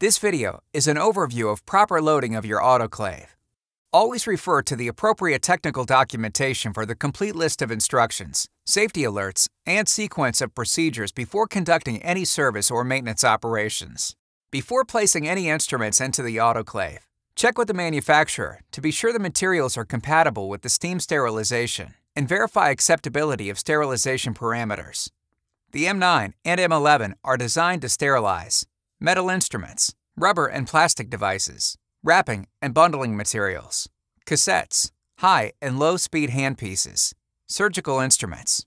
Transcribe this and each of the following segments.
This video is an overview of proper loading of your autoclave. Always refer to the appropriate technical documentation for the complete list of instructions, safety alerts, and sequence of procedures before conducting any service or maintenance operations. Before placing any instruments into the autoclave, check with the manufacturer to be sure the materials are compatible with the steam sterilization and verify acceptability of sterilization parameters. The M9 and M11 are designed to sterilize metal instruments, rubber and plastic devices, wrapping and bundling materials, cassettes, high and low-speed handpieces, surgical instruments.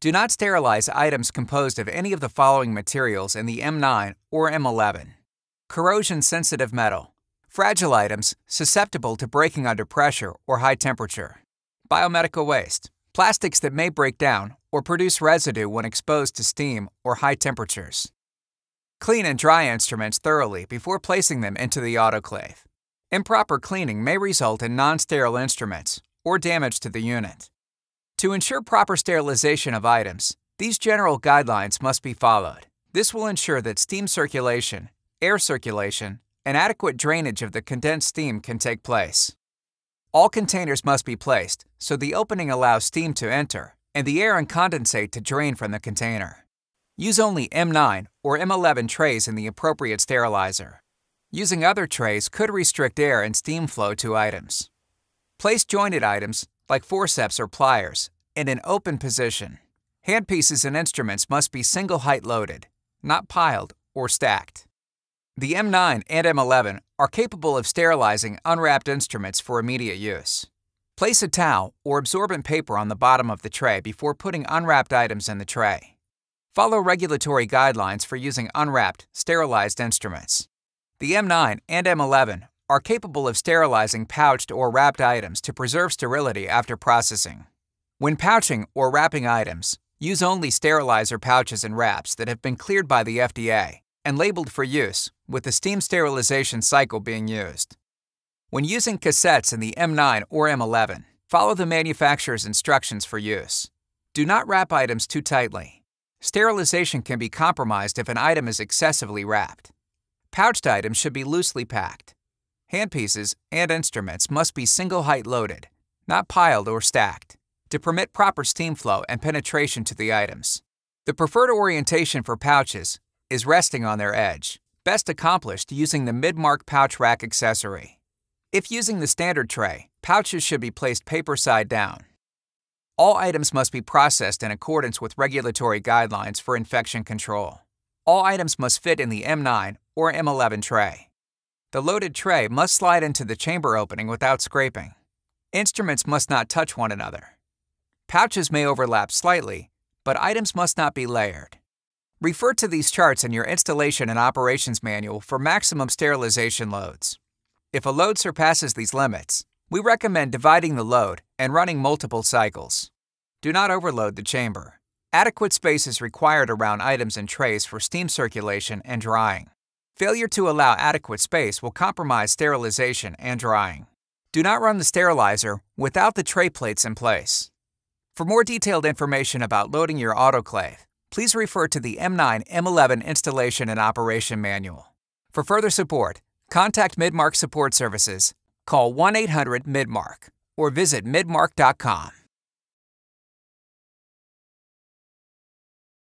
Do not sterilize items composed of any of the following materials in the M9 or M11. Corrosion-sensitive metal, fragile items susceptible to breaking under pressure or high temperature, biomedical waste, plastics that may break down or produce residue when exposed to steam or high temperatures. Clean and dry instruments thoroughly before placing them into the autoclave. Improper cleaning may result in non-sterile instruments or damage to the unit. To ensure proper sterilization of items, these general guidelines must be followed. This will ensure that steam circulation, air circulation, and adequate drainage of the condensed steam can take place. All containers must be placed so the opening allows steam to enter and the air and condensate to drain from the container. Use only M9 or M11 trays in the appropriate sterilizer. Using other trays could restrict air and steam flow to items. Place jointed items, like forceps or pliers, in an open position. Handpieces and instruments must be single height loaded, not piled or stacked. The M9 and M11 are capable of sterilizing unwrapped instruments for immediate use. Place a towel or absorbent paper on the bottom of the tray before putting unwrapped items in the tray. Follow regulatory guidelines for using unwrapped, sterilized instruments. The M9 and M11 are capable of sterilizing pouched or wrapped items to preserve sterility after processing. When pouching or wrapping items, use only sterilizer pouches and wraps that have been cleared by the FDA and labeled for use, with the steam sterilization cycle being used. When using cassettes in the M9 or M11, follow the manufacturer's instructions for use. Do not wrap items too tightly. Sterilization can be compromised if an item is excessively wrapped. Pouched items should be loosely packed. Handpieces and instruments must be single height loaded, not piled or stacked, to permit proper steam flow and penetration to the items. The preferred orientation for pouches is resting on their edge, best accomplished using the Midmark pouch rack accessory. If using the standard tray, pouches should be placed paper side down. All items must be processed in accordance with regulatory guidelines for infection control. All items must fit in the M9 or M11 tray. The loaded tray must slide into the chamber opening without scraping. Instruments must not touch one another. Pouches may overlap slightly, but items must not be layered. Refer to these charts in your installation and operations manual for maximum sterilization loads. If a load surpasses these limits, we recommend dividing the load and running multiple cycles. Do not overload the chamber. Adequate space is required around items and trays for steam circulation and drying. Failure to allow adequate space will compromise sterilization and drying. Do not run the sterilizer without the tray plates in place. For more detailed information about loading your autoclave, please refer to the M9 M11 Installation and Operation Manual. For further support, contact Midmark Support Services, call 1-800-MIDMARK, or visit midmark.com.